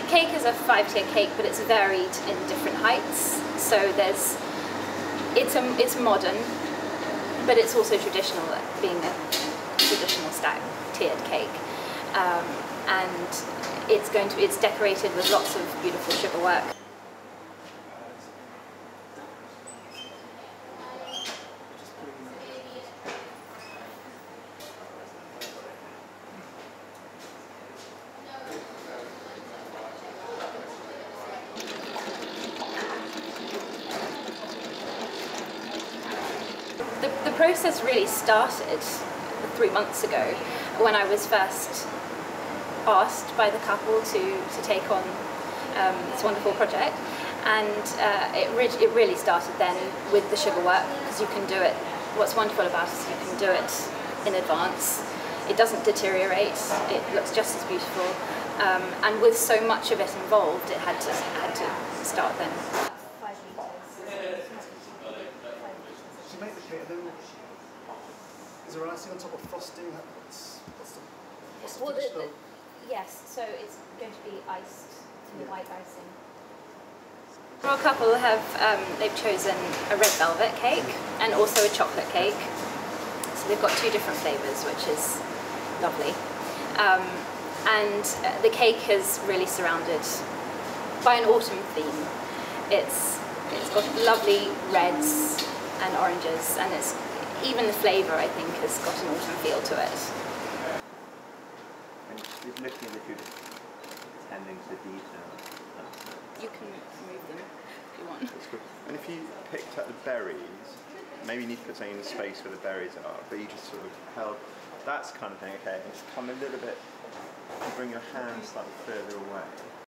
The cake is a 5-tier cake, but it's varied in different heights. So it's modern, but it's also traditional, being a traditional stack tiered cake. And it's decorated with lots of beautiful sugar work. The process really started 3 months ago when I was first asked by the couple to take on this wonderful project, and it really started then with the sugar work, because you can do it. What's wonderful about it is you can do it in advance. It doesn't deteriorate, it looks just as beautiful, and with so much of it involved, it had to start then. Is there icing on top of frosting? Yes, so it's going to be iced, white icing. For our couple, they've chosen a red velvet cake and also a chocolate cake. So they've got two different flavours, which is lovely. And the cake is really surrounded by an autumn theme. It's got lovely reds and oranges, and even the flavour, I think, has got an autumn feel to it. And it's looking at it's handling the detail. You can move them if you want. That's cool. And if you picked up the berries, maybe you need to put something in the space where the berries are, but you just sort of held, that's kind of thing, okay, and just come a little bit, bring your hand slightly further away.